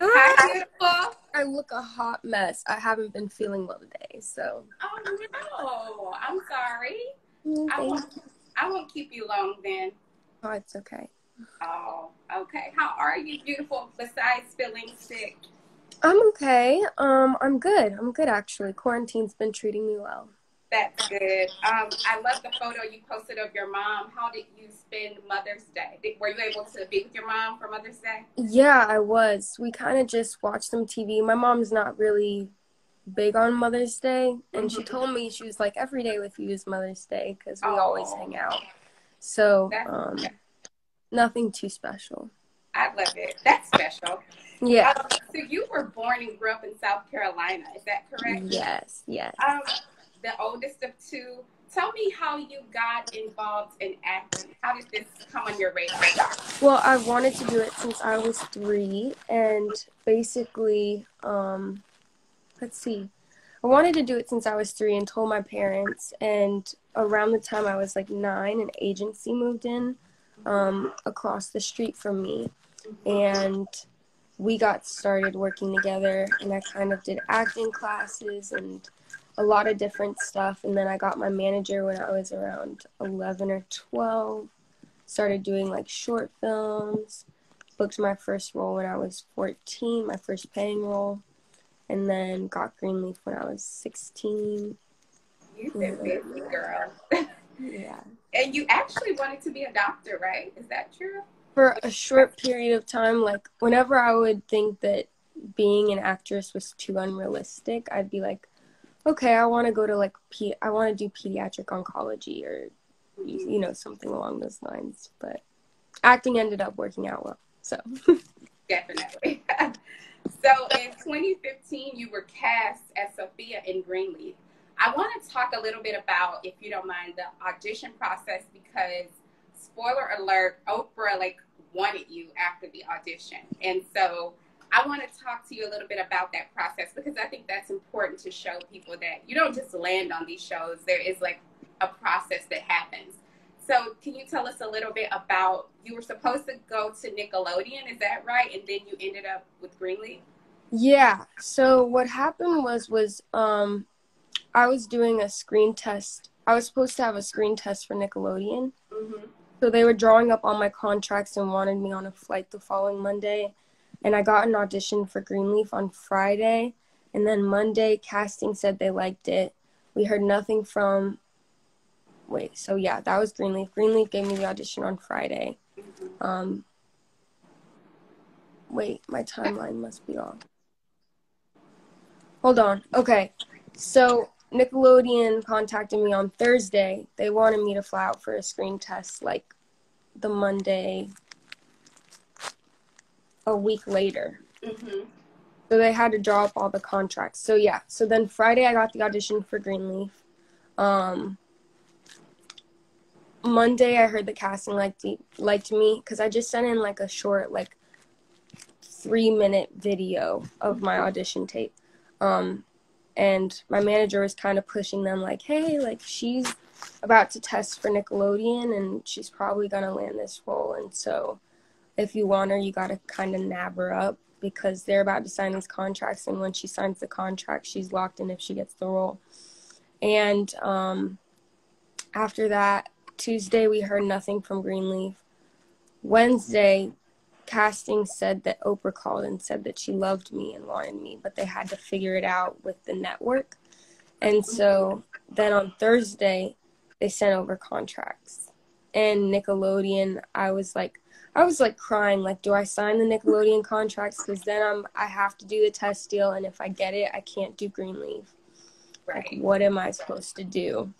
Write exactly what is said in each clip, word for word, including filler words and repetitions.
Hi, beautiful. I look a hot mess. I haven't been feeling well today, so. Oh no! I'm sorry. Mm, I won't. I won't keep you long then. Oh, it's okay. Oh, okay. How are you, beautiful? Besides feeling sick. I'm okay. Um, I'm good. I'm good actually. Quarantine's been treating me well. That's good. Um, I love the photo you posted of your mom. How did you spend Mother's Day? Did, were you able to be with your mom for Mother's Day? Yeah, I was. We kind of just watched some T V. My mom's not really big on Mother's Day. And mm-hmm. she told me, she was like, every day with you is Mother's Day because we oh. always hang out. So um, okay. nothing too special. I love it. That's special. Yeah. Um, so you were born and grew up in South Carolina. Is that correct? Yes, yes. Um, the oldest of two. Tell me how you got involved in acting. How did this come on your radar? Well, I wanted to do it since I was three, and basically, um, let's see. I wanted to do it since I was three and told my parents, and around the time I was like nine, an agency moved in um, across the street from me, and we got started working together, and I kind of did acting classes and a lot of different stuff. And then I got my manager when I was around eleven or twelve, started doing like short films, booked my first role when I was fourteen, my first paying role, and then got Greenleaf when I was sixteen. You've been busy, girl. Yeah. And you actually wanted to be a doctor, right? Is that true? For a short period of time, like whenever I would think that being an actress was too unrealistic, I'd be like, okay, I want to go to like, P- I want to do pediatric oncology or, you know, something along those lines. But acting ended up working out well, so. Definitely. So in twenty fifteen, you were cast as Sophia in Greenleaf. I want to talk a little bit about, if you don't mind, the audition process because, spoiler alert, Oprah like wanted you after the audition. And so I want to talk to you a little bit about that process because I think that's important to show people that you don't just land on these shows. There is like a process that happens. So can you tell us a little bit about, you were supposed to go to Nickelodeon, is that right? And then you ended up with Greenleaf? Yeah. So what happened was, was um, I was doing a screen test. I was supposed to have a screen test for Nickelodeon. Mm-hmm. So they were drawing up all my contracts and wanted me on a flight the following Monday. And I got an audition for Greenleaf on Friday. And then Monday, casting said they liked it. We heard nothing from... Wait, so yeah, that was Greenleaf. Greenleaf gave me the audition on Friday. Um, wait, my timeline must be off. Hold on. Okay, so Nickelodeon contacted me on Thursday. They wanted me to fly out for a screen test, like, the Monday... a week later. Mm-hmm. So they had to draw up all the contracts. So yeah, so then Friday I got the audition for Greenleaf. Um, Monday I heard the casting liked, liked me because I just sent in like a short like three minute video of my audition tape. Um, and my manager was kind of pushing them like, hey, like she's about to test for Nickelodeon and she's probably gonna land this role. And so if you want her, you got to kind of nab her up because they're about to sign these contracts. And when she signs the contract, she's locked in if she gets the role. And um, after that, Tuesday, we heard nothing from Greenleaf. Wednesday, casting said that Oprah called and said that she loved me and wanted me, but they had to figure it out with the network. And so then on Thursday, they sent over contracts. And Nickelodeon, I was like, I was like crying, like, do I sign the Nickelodeon contracts? Because then I'm, I have to do the test deal, and if I get it, I can't do Greenleaf. Right. Like, what am I supposed to do?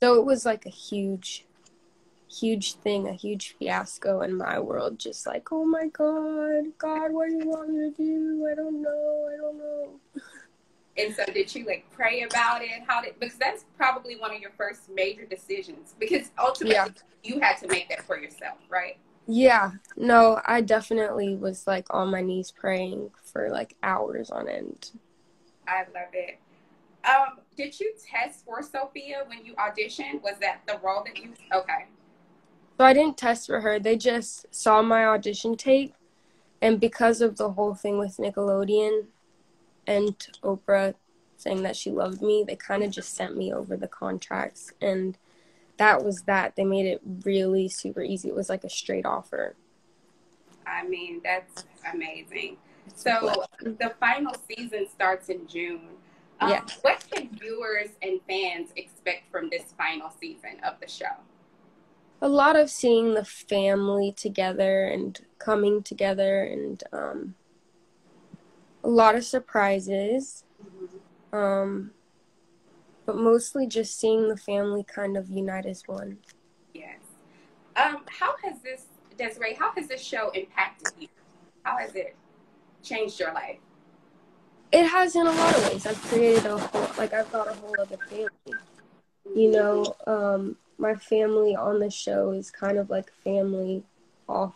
So it was like a huge, huge thing, a huge fiasco in my world. Just like, oh my God, God, what do you want me to do? I don't know, I don't know. And so did you like pray about it? How did, because that's probably one of your first major decisions, because ultimately yeah. you had to make that for yourself, right? Yeah, no, I definitely was, like, on my knees praying for, like, hours on end. I love it. Um, did you test for Sophia when you auditioned? Was that the role that you... Okay. So I didn't test for her. They just saw my audition tape And because of the whole thing with Nickelodeon and Oprah saying that she loved me, they kind of just sent me over the contracts. And that was that. They made it really super easy. It was like a straight offer. I mean, that's amazing. So the final season starts in June. Um, yes. What can viewers and fans expect from this final season of the show? A lot of seeing the family together and coming together, and um, a lot of surprises. Mm-hmm. Um, but mostly just seeing the family kind of unite as one. Yes. Um, how has this, Desiree, how has this show impacted you? How has it changed your life? It has in a lot of ways. I've created a whole, like, I've got a whole other family. You know, um, my family on the show is kind of like family off,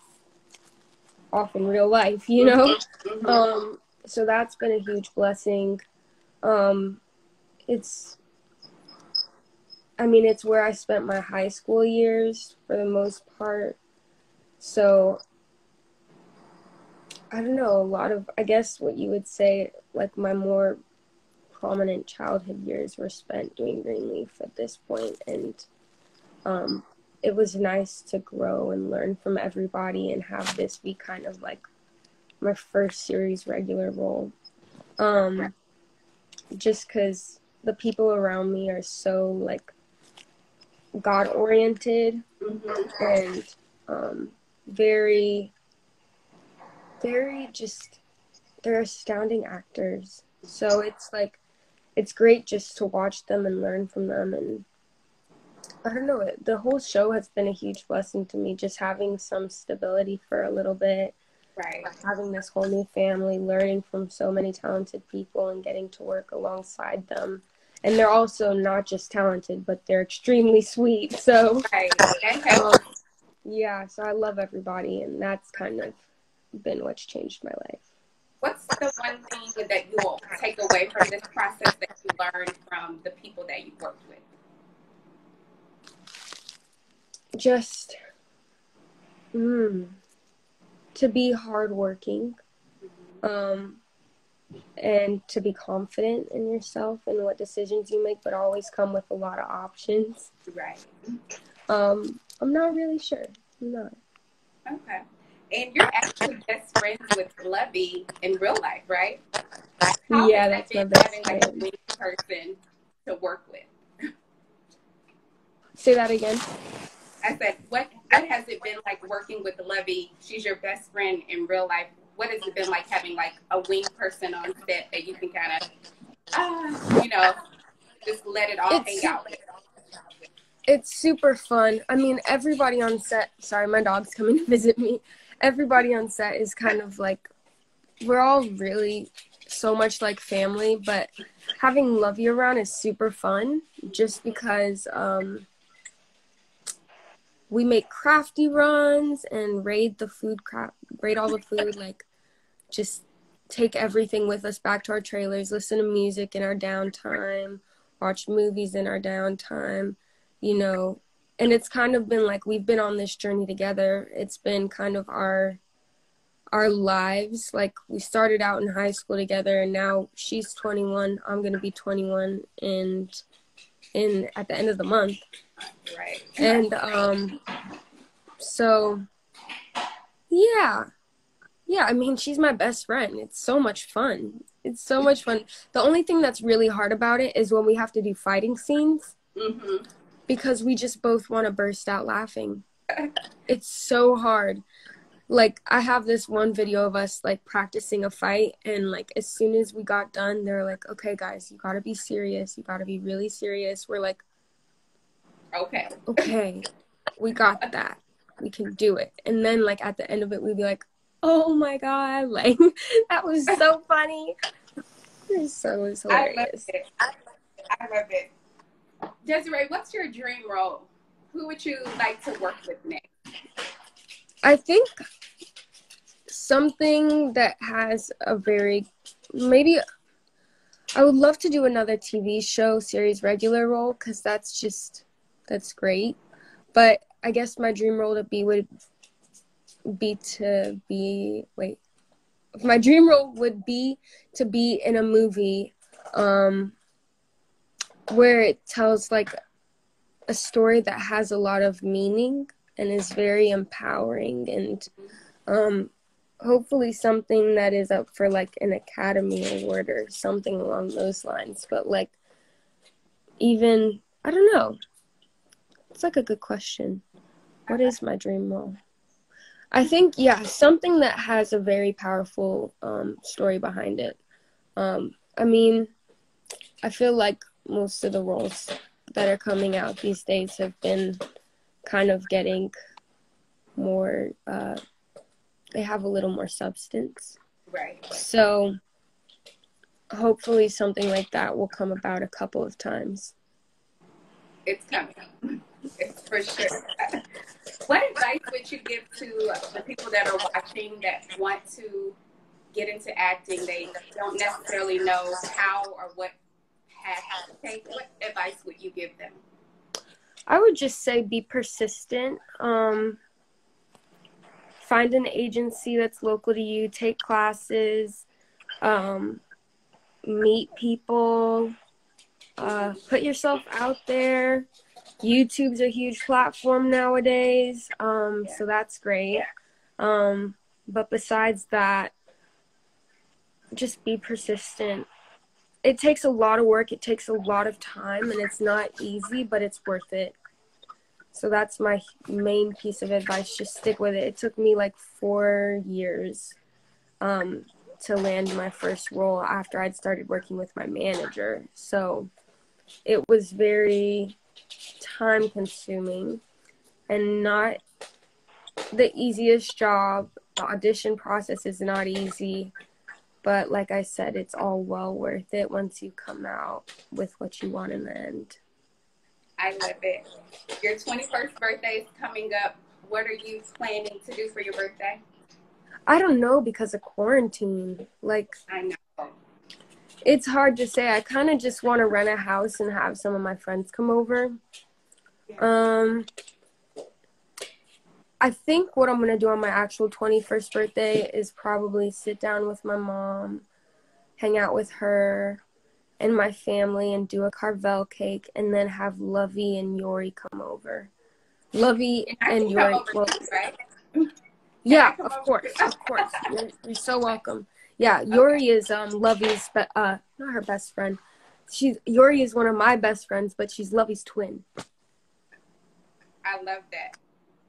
off in real life, you know? Um, so that's been a huge blessing. Um, it's, I mean, it's where I spent my high school years for the most part. So, I don't know, a lot of, I guess what you would say, like my more prominent childhood years were spent doing Greenleaf at this point. And um, it was nice to grow and learn from everybody and have this be kind of like my first series regular role. Um, just because the people around me are so like God-oriented mm-hmm. and um, very... Very just, they're astounding actors. So it's like, it's great just to watch them and learn from them. And I don't know, the whole show has been a huge blessing to me, just having some stability for a little bit. Right. Having this whole new family, learning from so many talented people and getting to work alongside them. And they're also not just talented, but they're extremely sweet. So, right. Okay. um, yeah, so I love everybody. And that's kind of been what's changed my life. What's the one thing that you will take away from this process that you learned from the people that you worked with? Just mm, to be hardworking, um, and to be confident in yourself and what decisions you make, but always come with a lot of options. Right. Um, I'm not really sure. I'm not. Okay. And you're actually best friends with Lovey in real life, right? How yeah, that's my best having, friend. Like, a new person to work with. Say that again. I said, what what has it been like working with Lovey? She's your best friend in real life. What has it been like having like a wing person on set that you can kind of, uh, you know, just let it all it's, hang out with? It's super fun. I mean, everybody on set. Sorry, my dog's coming to visit me. Everybody on set is kind of like, we're all really so much like family, but having Lovey around is super fun just because um, we make crafty runs and raid the food, cra- raid all the food, like just take everything with us back to our trailers, listen to music in our downtime, watch movies in our downtime, you know. And it's kind of been like we've been on this journey together. It's been kind of our our lives. Like, we started out in high school together, and now she's twenty-one. I'm going to be twenty-one and in at the end of the month. Right. And um, so, yeah. Yeah, I mean, she's my best friend. It's so much fun. It's so much fun. The only thing that's really hard about it is when we have to do fighting scenes. Mm-hmm. Because we just both want to burst out laughing. It's so hard. Like, I have this one video of us, like, practicing a fight. And, like, as soon as we got done, they're like, okay, guys, you got to be serious. You got to be really serious. We're like, okay. Okay. We got that. We can do it. And then, like, at the end of it, we'd be like, oh, my God. Like, that was so funny. It was so it was hilarious. I love it. I love it. Desiree, what's your dream role? Who would you like to work with next? I think something that has a very, maybe, I would love to do another T V show series regular role, because that's just, that's great. But I guess my dream role to be would be to be, wait, my dream role would be to be in a movie um, where it tells like a story that has a lot of meaning and is very empowering, and um, hopefully something that is up for like an Academy Award or something along those lines. But like, even, I don't know. It's like a good question. What is my dream role? I think, yeah, something that has a very powerful um, story behind it. Um, I mean, I feel like most of the roles that are coming out these days have been kind of getting more, uh, they have a little more substance. Right. So hopefully something like that will come about a couple of times. It's coming. It's for sure. What advice would you give to the people that are watching that want to get into acting? They don't necessarily know how or what path to take. What advice would you give them? I would just say be persistent. Um, find an agency that's local to you. Take classes. Um, meet people. Uh, put yourself out there. YouTube's a huge platform nowadays, um, yeah. so that's great. Yeah. Um, but besides that, just be persistent. It takes a lot of work. It takes a lot of time, and it's not easy, but it's worth it. So that's my main piece of advice. Just stick with it. It took me like four years um, to land my first role after I'd started working with my manager. So it was very time consuming and not the easiest job. The audition process is not easy, but like I said, it's all well worth it once you come out with what you want in the end. I love it. Your twenty-first birthday is coming up. What are you planning to do for your birthday? I don't know, because of quarantine. Like, I know. It's hard to say. I kind of just want to rent a house and have some of my friends come over. Um, I think what I'm going to do on my actual twenty-first birthday is probably sit down with my mom, hang out with her and my family, and do a Carvel cake, and then have Lovey and Yori come over. Lovey and, and Yori. Well, this, right? Yeah, of course. Of course. You're, you're so welcome. Yeah, Yori okay. is um, Lovey's, be uh, not her best friend. She's, Yori is one of my best friends, but she's Lovey's twin. I love that.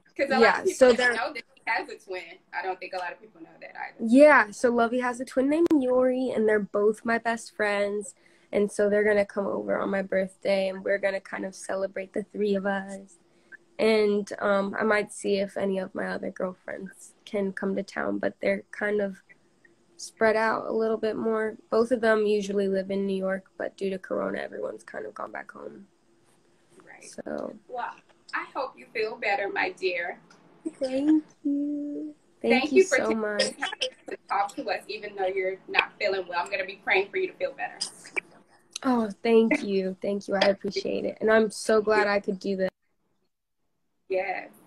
Because a yeah, lot of people so don't know that she has a twin. I don't think a lot of people know that either. Yeah, so Lovey has a twin named Yori, and they're both my best friends. And so they're going to come over on my birthday, and we're going to kind of celebrate the three of us. And um, I might see if any of my other girlfriends can come to town, but they're kind of spread out a little bit more. Both of them usually live in New York, but due to Corona, everyone's kind of gone back home. Right. So. Well, I hope you feel better, my dear. Thank you. Thank, Thank you, you for so much. To talk to us, even though you're not feeling well. I'm going to be praying for you to feel better. Oh, thank you. Thank you. I appreciate it. And I'm so glad I could do this. Yes.